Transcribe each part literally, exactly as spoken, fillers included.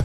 A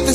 the